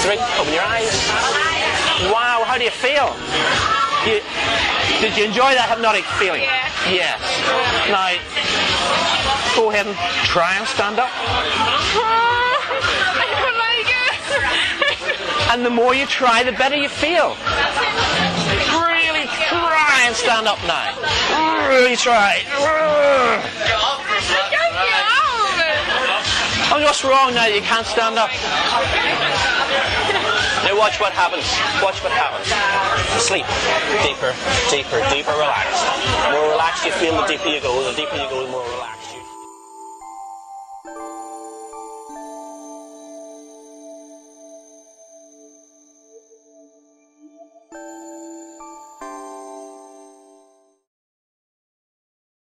3, open your eyes. Wow, how do you feel? Did you enjoy that hypnotic feeling? Yes. Now, go ahead and try and stand up. I don't like it. And the more you try, the better you feel. Really try and stand up now. Really try. Oh, what's wrong now that you can't stand up? Now watch what happens. Watch what happens. Sleep. Deeper, deeper, deeper. Relax. The more relaxed you feel, the deeper you go. The deeper you go, the more relaxed.